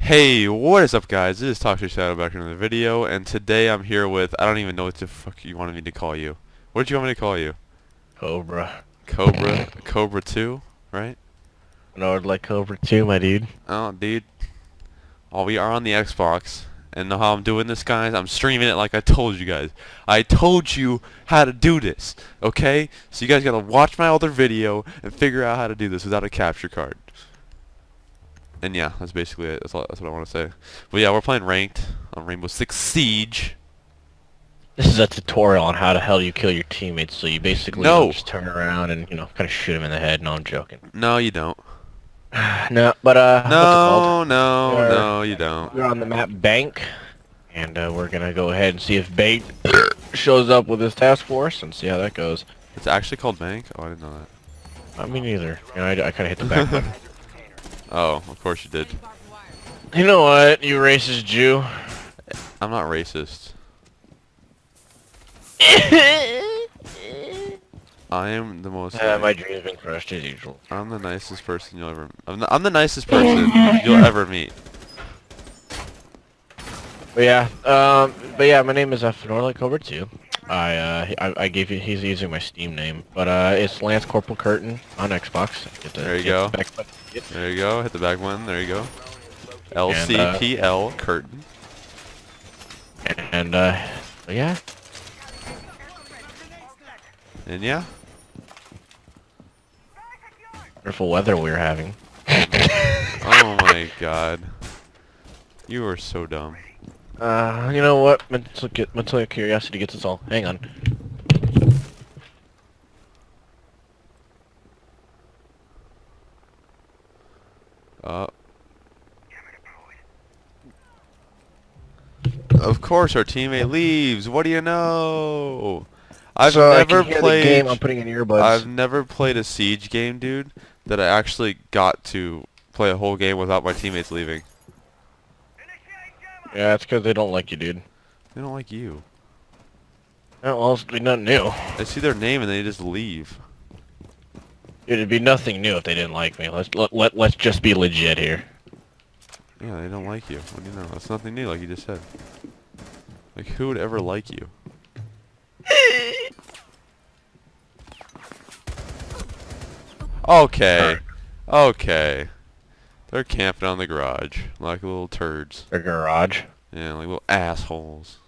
Hey, what is up guys, this is Toxic Shadow back in the video, and today I'm here with, I don't even know what the fuck you wanted me to call you. What did you want me to call you? Cobra. Cobra? Cobra 2, right? No, I'd like Cobra 2, my dude. Oh, dude. Oh, we are on the Xbox, and know how I'm doing this, guys? I'm streaming it like I told you guys. I told you how to do this, okay? So you guys gotta watch my other video and figure out how to do this without a capture card. And yeah, that's basically it. That's what I want to say. But yeah, we're playing ranked on Rainbow Six Siege. This is a tutorial on how the hell you kill your teammates. So you basically just turn around and, you know, kind of shoot them in the head. No, I'm joking. No, you don't. No, but no, you don't. We're on the map Bank, and we're gonna go ahead and see if Bait shows up with his task force and see how that goes. It's actually called Bank. Oh, I didn't know that. I mean, neither. You know, I kind of hit the back button. Oh, of course you did. You know what, you racist Jew. I'm not racist. I am the most... my dream's been crushed as usual. I'm the nicest person you'll ever... I'm the nicest person you'll ever meet. But yeah, my name is Fnorla Cobra 2. I gave you, he's using my Steam name, but it's Lance Corporal Curtin on Xbox. There you go. There you go. Hit the back button. There you go. LCPL Curtin. And yeah. And yeah. Wonderful weather we're having. Oh my god. You are so dumb. You know what? Mental curiosity gets us all. Hang on. Of course, our teammate leaves. What do you know? I'm putting in earbuds. I've never played a Siege game, dude, that I actually got to play a whole game without my teammates leaving. Yeah, it's because they don't like you, dude. They don't like you. Well, it'd be nothing new. I see their name and they just leave. It'd be nothing new if they didn't like me. Let's just be legit here. Yeah, they don't like you. What do you know? That's nothing new, like you just said. Like, who would ever like you? Okay. Okay. They're camping on the garage, like little turds. The garage? Yeah, like little assholes.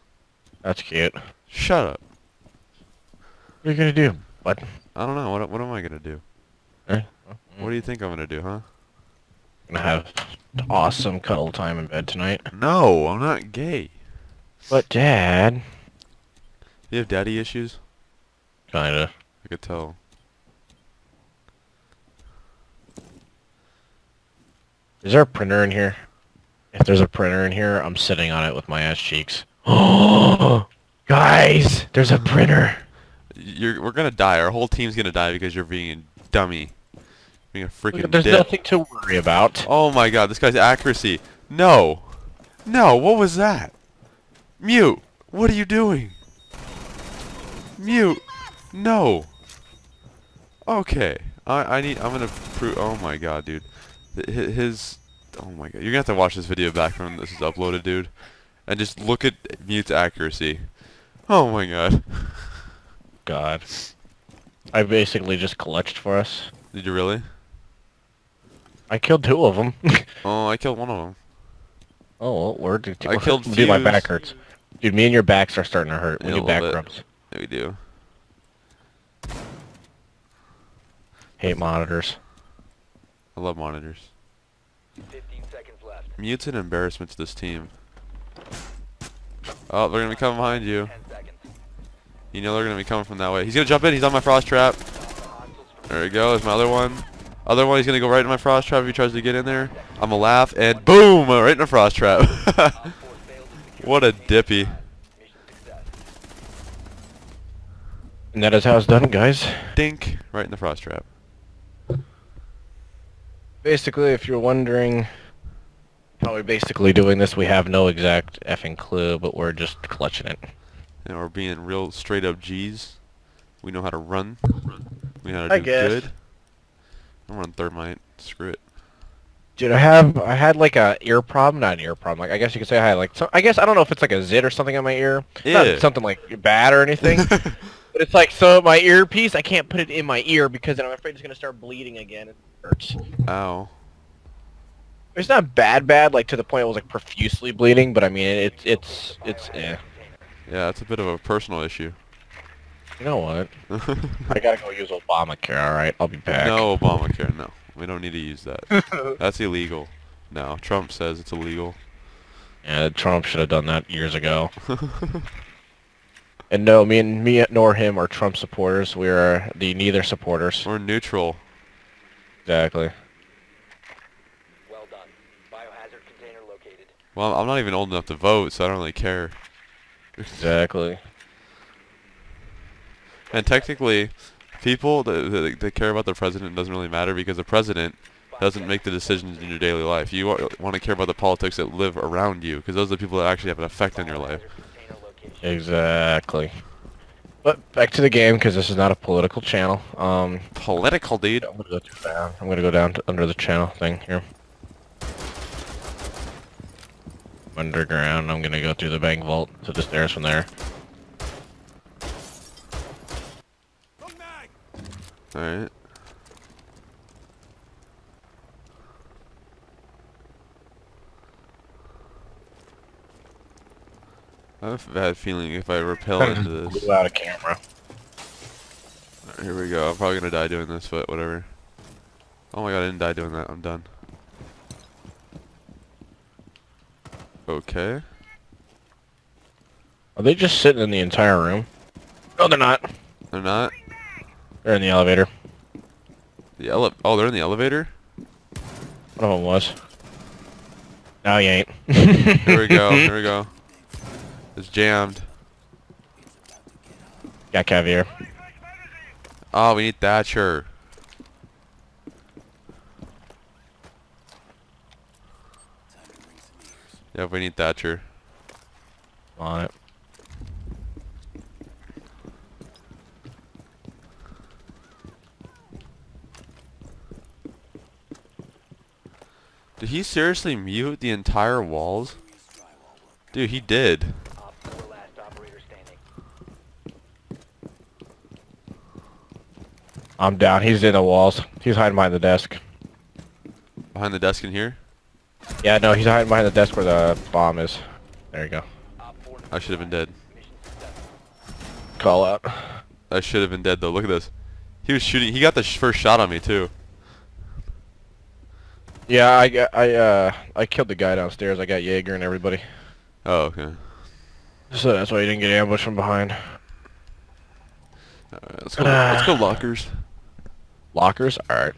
That's cute. Shut up. What are you gonna do? What? I don't know. What am I gonna do? What do you think I'm gonna do, huh? I'm gonna have awesome cuddle time in bed tonight. No, I'm not gay. But Dad. Do you have daddy issues? Kinda. I could tell. Is there a printer in here? If there's a printer in here, I'm sitting on it with my ass cheeks. Oh, guys, there's a printer. We're gonna die. Our whole team's gonna die because you're being a dummy. Being a freaking dick. There's nothing to worry about. Oh my god, this guy's accuracy. No. No, what was that? Mute, what are you doing? Mute. No. Okay. I'm gonna prove, oh my god, dude. Oh my god, you're gonna have to watch this video back from when this is uploaded, dude, and just look at Mute's accuracy. Oh my god. God. I basically just clutched for us. Did you really? I killed two of them. Oh, I killed one of them. Oh, where did you? I killed Fuse. Dude, my back hurts. Dude, me and your backs are starting to hurt when you back rubs. Yeah, we do. Hate monitors. I love monitors. 15 seconds left. Mute's an embarrassment to this team. Oh, they're gonna be coming behind you. You know they're gonna be coming from that way. He's gonna jump in. He's on my frost trap. There we go. There's my other one. Other one. He's gonna go right in my frost trap if he tries to get in there. I'm gonna laugh and boom! Right in the frost trap. What a dippy. And that is how it's done, guys. Dink! Right in the frost trap. Basically, if you're wondering how we're basically doing this, we have no exact effing clue, but we're just clutching it. and we're being real straight up G's. We know how to run. We know how to do good. I'm running thermite. Screw it. Dude, I had like a ear problem, not an ear problem. Like I guess you could say I had like, I guess I don't know if it's like a zit or something on my ear. Yeah. Not something like bad or anything. But it's like so my earpiece, I can't put it in my ear because then I'm afraid it's gonna start bleeding again. It hurts. Ow. It's not bad, like to the point it was like profusely bleeding, but I mean it's eh. Yeah, it's a bit of a personal issue. You know what? I gotta go use Obamacare. All right, I'll be back. No Obamacare, no. We don't need to use that. That's illegal. No, Trump says it's illegal. Yeah, Trump should have done that years ago. And no, me nor him are Trump supporters. We are the neither supporters. We're neutral. Exactly. Well done. Biohazard container located. Well, I'm not even old enough to vote, so I don't really care. Exactly. And technically, people that care about the president doesn't really matter because the president doesn't make the decisions in your daily life. You want to care about the politics that live around you because those are the people that actually have an effect on your life. Exactly. But back to the game because this is not a political channel. Political, dude. I'm going to go down to under the channel thing here. Underground. I'm going to go through the bank vault to the stairs from there. Alright. I have a bad feeling if I rappel into this. Out of camera. All right, here we go. I'm probably gonna die doing this, but whatever. Oh my god, I didn't die doing that. I'm done. Okay. Are they just sitting in the entire room? No, they're not. They're not? They're in the elevator. Oh, they're in the elevator? One of them was. No, you ain't. Here we go, here we go. It's jammed. Got caviar. Oh, we need Thatcher. Yep, we need Thatcher. On it. Did he seriously mute the entire walls? Dude, he did. I'm down. He's in the walls. He's hiding behind the desk. Behind the desk in here? Yeah, no, he's hiding behind the desk where the bomb is. There you go. I should have been dead. Call out. I should have been dead though. Look at this. He was shooting. He got the first shot on me too. Yeah, I killed the guy downstairs. I got Jaeger and everybody. Oh, okay. So that's why you didn't get ambushed from behind. Alright, let's go lockers. Lockers? Alright.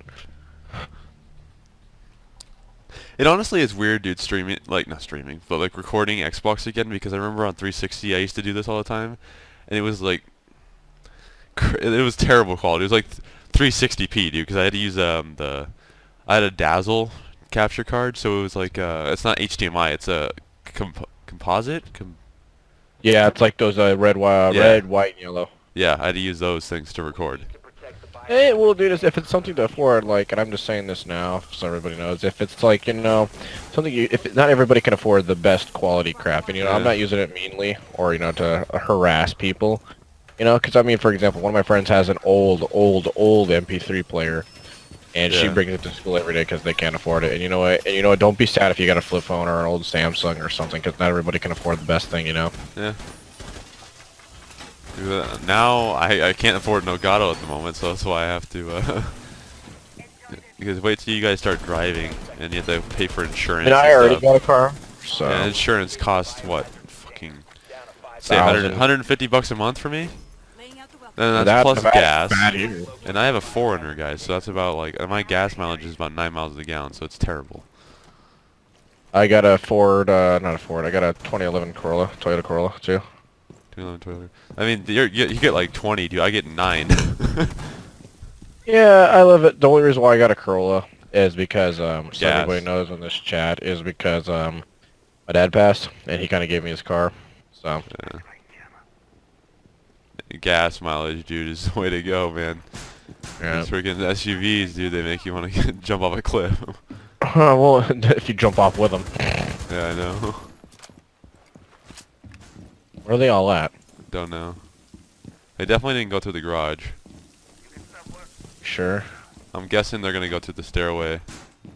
It honestly is weird, dude, streaming, like, not streaming, but like recording Xbox again, because I remember on 360 I used to do this all the time, and it was like, it was terrible quality. It was like 360p, dude, because I had to use I had a Dazzle capture card, so it was like, it's not HDMI, it's a composite? Yeah, it's like those red, white, and yellow. Yeah, I had to use those things to record. Hey, we'll do this if it's something to afford, like, and I'm just saying this now so everybody knows, if it's like, you know, something if not everybody can afford the best quality crap, and, you know, yeah. I'm not using it meanly or, you know, to harass people, you know, because, I mean, for example, one of my friends has an old MP3 player. And she brings it to school every day because they can't afford it. And you know what? Don't be sad if you got a flip phone or an old Samsung or something, because not everybody can afford the best thing, you know. Yeah. Now I can't afford an Elgato at the moment, so that's why I have to. Because wait till you guys start driving, and you have to pay for insurance. And I already got a car. So. And insurance costs what? Fucking. Say $150 a month for me. And that's plus gas, and I have a 4Runner, guys, so that's about, like, my gas mileage is about 9 miles a gallon, so it's terrible. I got a Ford, I got a 2011 Corolla, Toyota Corolla, too. 2011 Toyota. I mean, you get, like, 20, dude, I get 9. Yeah, I love it. The only reason why I got a Corolla is because, so everybody knows in this chat, is because, my dad passed, and he kind of gave me his car, so... Yeah. gas mileage, dude, is the way to go, man. Yep. These freaking SUVs, dude, they make you want to jump off a cliff. Well, if you jump off with them. Yeah, I know. Where are they all at? Don't know. They definitely didn't go through the garage. Sure. I'm guessing they're gonna go through the stairway,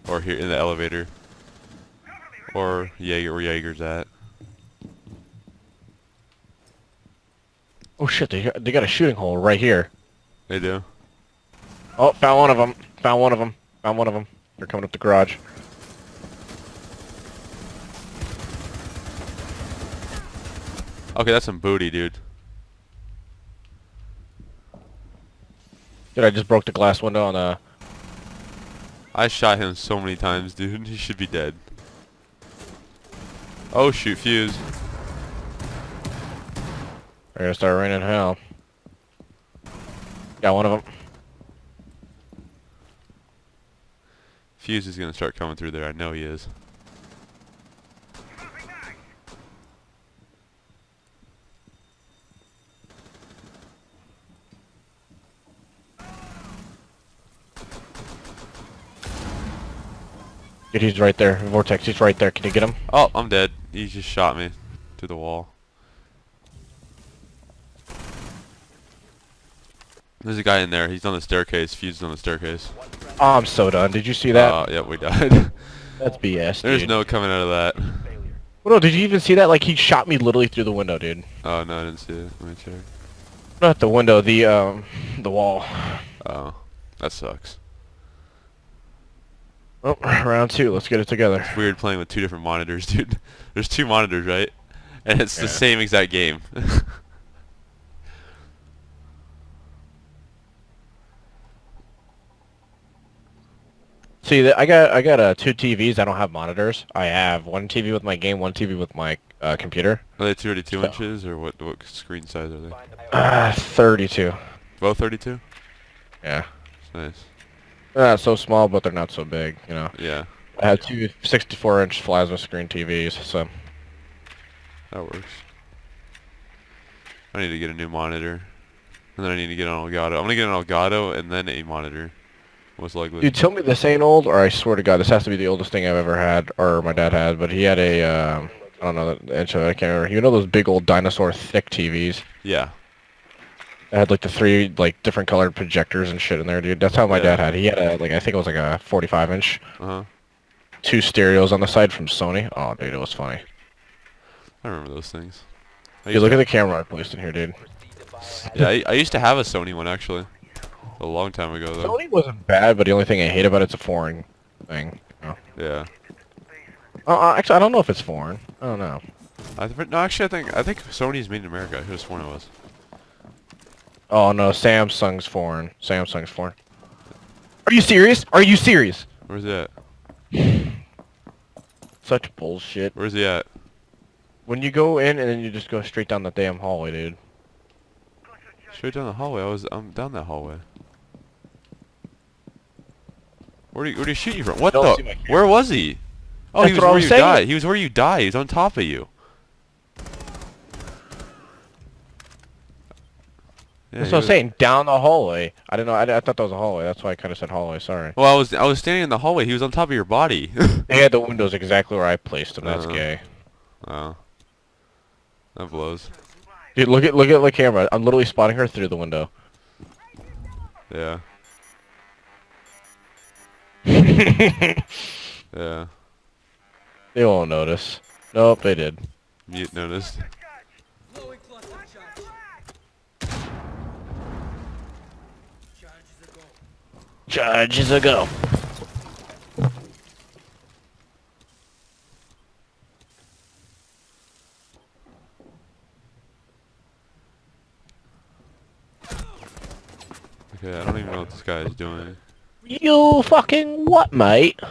or here in the elevator, or Jaeger, where Jaeger's at. Oh shit! They got a shooting hole right here. They do. Oh, found one of them. Found one of them. Found one of them. They're coming up the garage. Okay, that's some booty, dude. Dude, I just broke the glass window on a... I shot him so many times, dude. He should be dead. Oh shoot, fuse. They're gonna start raining hell. Got one of them. Fuse is gonna start coming through there. I know he is. Dude, he's right there. Vortex, he's right there. Can you get him? Oh, I'm dead. He just shot me through the wall. There's a guy in there. He's on the staircase. Fuse is on the staircase. Oh, I'm so done. Did you see that? Oh, yeah, we died. That's BS, dude. There's no coming out of that. Well, no, did you even see that? Like, he shot me literally through the window, dude. Oh, no, I didn't see it. Let me check. Not the window, the wall. Oh, that sucks. Oh, round two. Let's get it together. It's weird playing with two different monitors, dude. There's two monitors, right? And it's the same exact game. See, I got two TVs. I don't have monitors. I have one TV with my game, one TV with my computer. Are they 32 inches, or what screen size are they? 32. Both 32? Yeah. That's nice. They're not so small, but they're not so big, you know. Yeah. I have two 64-inch plasma screen TVs, so. That works. I need to get a new monitor. And then I need to get an Elgato. I'm going to get an Elgato and then a monitor, most likely. Dude, tell me this ain't old, or I swear to God, this has to be the oldest thing I've ever had, or my dad had, but he had a, I don't know, the inch of it, I can't remember. You know those big old dinosaur thick TVs? Yeah. I had like the three like different colored projectors and shit in there, dude. That's how my dad had. He had a, like, I think it was like a 45-inch. Two stereos on the side from Sony. Oh, dude, it was funny. I remember those things. Dude, look at the camera I placed in here, dude. Yeah, I used to have a Sony one actually, a long time ago though. Sony wasn't bad, but the only thing I hate about it's a foreign thing. You know? Yeah. Actually, I don't know if it's foreign. I don't know. No, actually, I think Sony's made in America. I should have sworn it was. Oh no, Samsung's foreign. Samsung's foreign. Are you serious? Are you serious? Where's that? Such bullshit. Where's he at? When you go in and then you just go straight down the damn hallway, dude. Straight down the hallway? I'm down that hallway. Where do you shoot you from? What the? Where was he? Oh, he was where you died. He was where you died. He's on top of you. Yeah, that's what I'm saying, down the hallway. I don't know, I thought that was a hallway, that's why I kind of said hallway, sorry. Well, I was standing in the hallway, he was on top of your body. They had the windows exactly where I placed them, that's gay. Wow. That blows. Dude, look at the camera, I'm literally spotting her through the window. Yeah. Yeah. They won't notice. Nope, they did. Mute noticed. Charges a go. Okay, I don't even know what this guy is doing. You fucking what, mate? I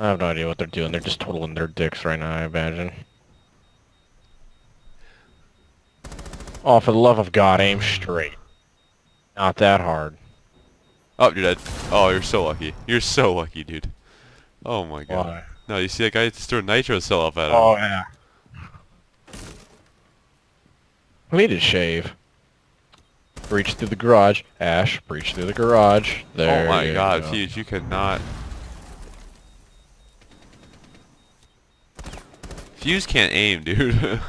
have no idea what they're doing. They're just twiddling their dicks right now, I imagine. Oh, for the love of God, aim straight. Not that hard. Oh, you're dead. Oh, you're so lucky. You're so lucky, dude. Oh my God. Why? No, you see that guy just threw a nitro cell up at him. Oh, yeah. I need to shave. Breach through the garage. Ash, breach through the garage. There. Oh my god, it's huge. You could not. Fuse can't aim, dude.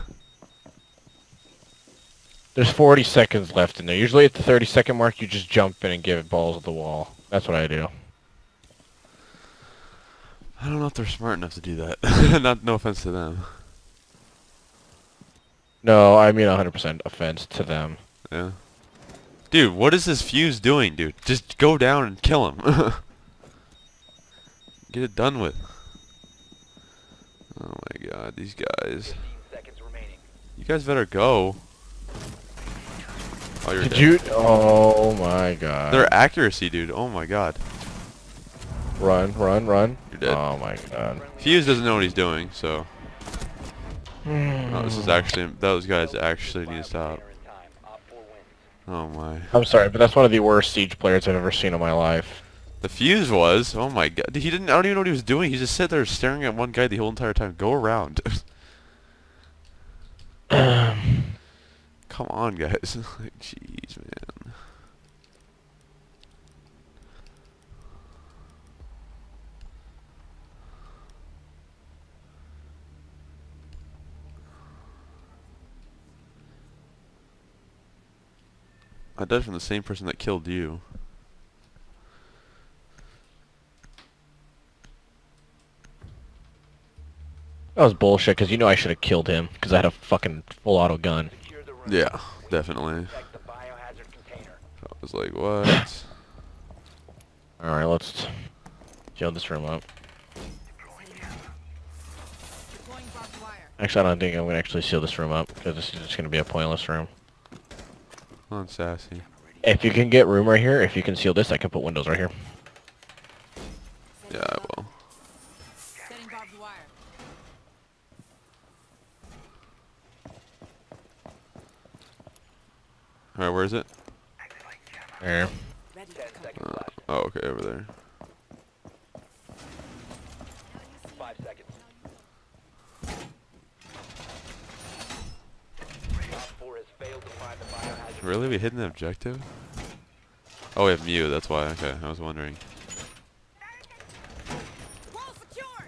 There's 40 seconds left in there. Usually at the 30-second mark, you just jump in and give it balls at the wall. That's what I do. I don't know if they're smart enough to do that. No offense to them. No, I mean 100% offense to them. Yeah. Dude, what is this fuse doing, dude? Just go down and kill him. Get it done with. Oh my god, these guys. 15 seconds remaining. You guys better go. Oh, you're dead. Oh my god. Their accuracy, dude. Oh my god. Run, run, run. You're dead. Oh my god. Fuse doesn't know what he's doing, so. Oh, this is actually. Those guys actually need to stop. Oh my. I'm sorry, but that's one of the worst Siege players I've ever seen in my life. The fuse was. Oh my god. He didn't. I don't even know what he was doing. He just sat there staring at one guy the whole entire time. Go around. Come on, guys. Like, jeez, man. I died from the same person that killed you. That was bullshit, because you know I should have killed him, because I had a fucking full auto gun. Yeah, definitely. I was like, what? Alright, let's seal this room up. Actually, I don't think I'm going to actually seal this room up, because this is just going to be a pointless room. I'm sassy. If you can get room right here, if you can seal this, I can put windows right here. Yeah, I will. Alright, where is it? There. Oh, okay, over there. 5 seconds. Really? We hit an objective? Oh, we have Mew, that's why. Okay, I was wondering.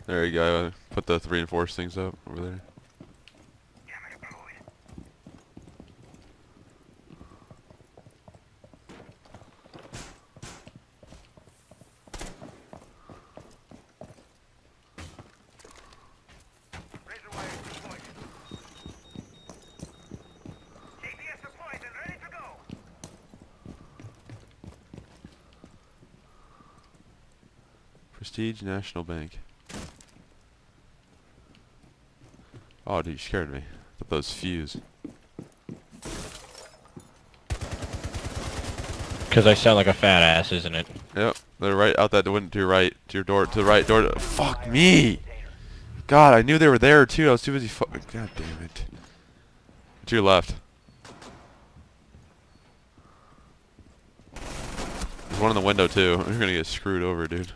There you go. Put the 3 and 4 things up over there. Prestige National Bank. Oh, dude, you scared me. With those fuse. Because I sound like a fat ass, isn't it? Yep, they're right out that window to your right, to your door, to the right door. To fuck me! God, I knew they were there too. I was too busy. God damn it! To your left. There's one in the window too. You're gonna get screwed over, dude.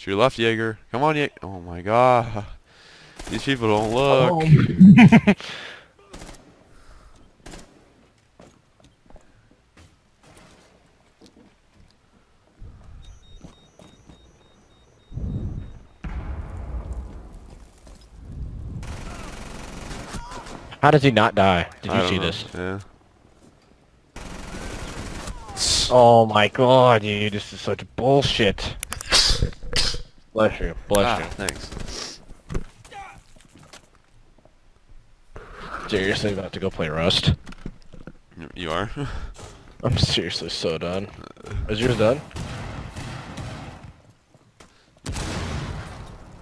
To your left, Jaeger. Come on, Jaeger. Oh my god. These people don't look. Oh. How does he not die? Did you see this? Yeah. Oh my god, dude. This is such bullshit. Bless you. Bless you. Thanks. Seriously about to go play Rust. You are? I'm seriously so done. Is yours done?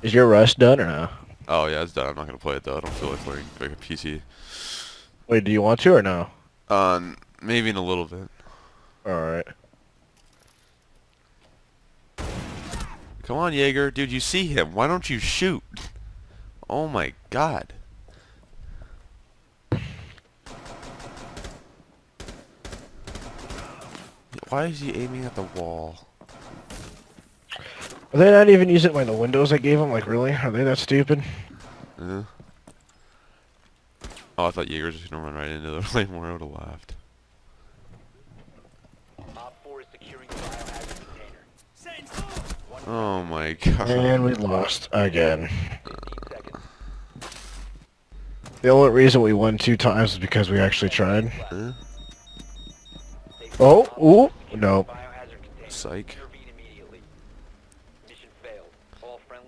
Is your Rust done or no? Oh yeah, it's done. I'm not gonna play it though. I don't feel like playing like a PC. Wait, do you want to or no? Maybe in a little bit. Alright. Come on, Jaeger. Dude, you see him. Why don't you shoot? Oh my god. Why is he aiming at the wall? Are they not even using, like, the windows I gave him? Like, really? Are they that stupid? Oh, I thought Jaeger was just gonna run right into the flame where I would have laughed. Oh my god. And we lost again. The only reason we won 2 times is because we actually tried. Oh, ooh, no. Psych.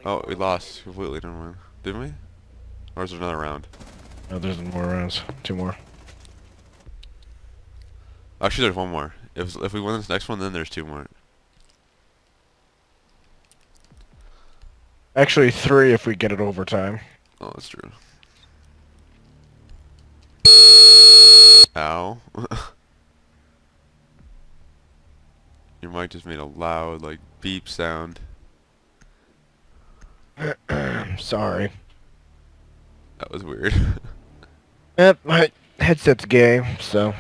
Oh, we lost completely, didn't we? Didn't we? Or is there another round? No, there's more rounds. 2 more. Actually, there's 1 more. If we win this next one, then there's 2 more. Actually, 3 if we get it overtime. Oh, that's true. Ow. Your mic just made a loud, like, beep sound. Sorry. That was weird. Yep, my headset's gay, so...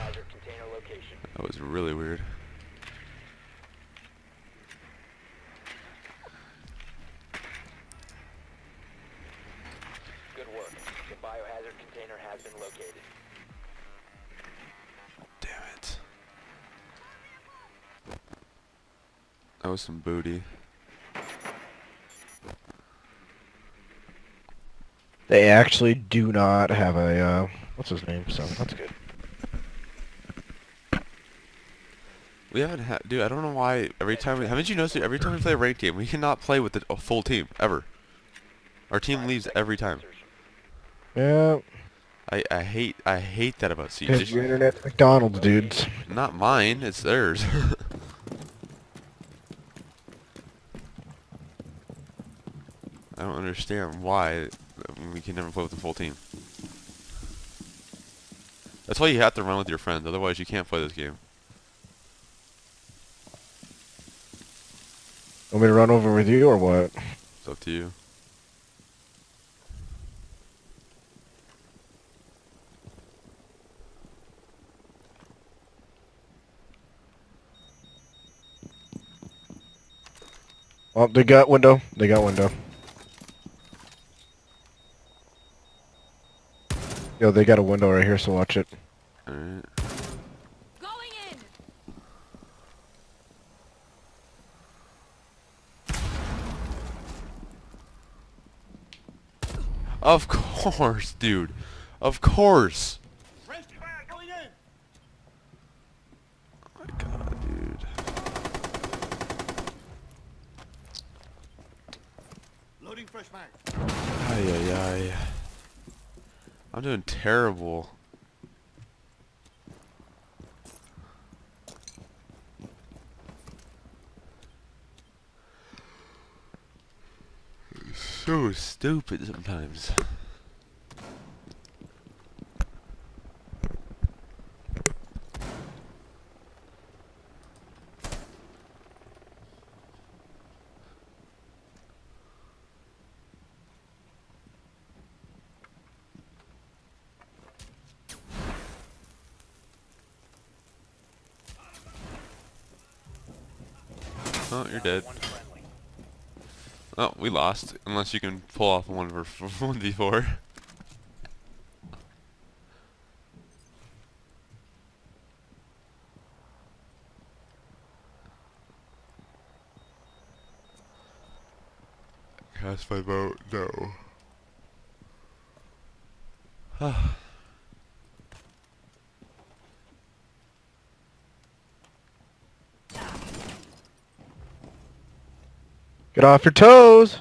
That was really weird. Good work. The biohazard container has been located. Damn it. That was some booty. They actually do not have a, what's his name, so that's good. We haven't had, dude, I don't know why every time, haven't you noticed, dude, every time we play a ranked game, we cannot play with a full team, ever. Our team leaves every time. Yeah. I hate that about Siege. It's your internet McDonald's, dudes. Not mine, it's theirs. I don't understand why we can never play with the full team. That's why you have to run with your friends, otherwise you can't play this game. Want me to run over with you or what? It's up to you. Oh, they got window. They got window. Yo, they got a window right here, so watch it. Alright. Going in. Of course, dude. Of course. Going in. Oh my god, dude. Loading fresh mag. Ay ay ay. I'm doing terrible. So stupid sometimes. Oh, you're dead. Oh, we lost. Unless you can pull off 1v4. Cast my boat? No. Get off your toes!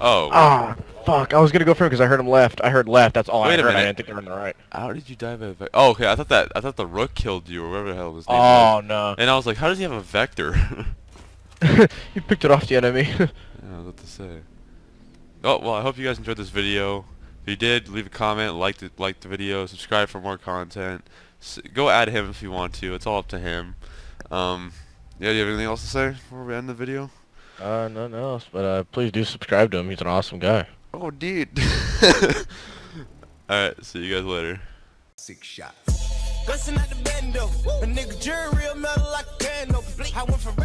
Oh. Ah, fuck. I was gonna go for him because I heard him left. I heard left. That's all I heard. Wait a minute. I didn't think they were in the right. How did you dive a vector? Oh, okay. I thought the rook killed you or whatever the hell his name was. Oh, no. And I was like, how does he have a vector? You picked it off the enemy. Yeah, I was about to say. Oh, well, I hope you guys enjoyed this video. If you did, leave a comment, like the video, subscribe for more content. Go add him if you want to. It's all up to him. Yeah, do you have anything else to say before we end the video? Nothing else, but please do subscribe to him. He's an awesome guy. Oh, dude. Alright, see you guys later. 6 shots. Listen at the bando. A nigga jury real metal like candle. I went from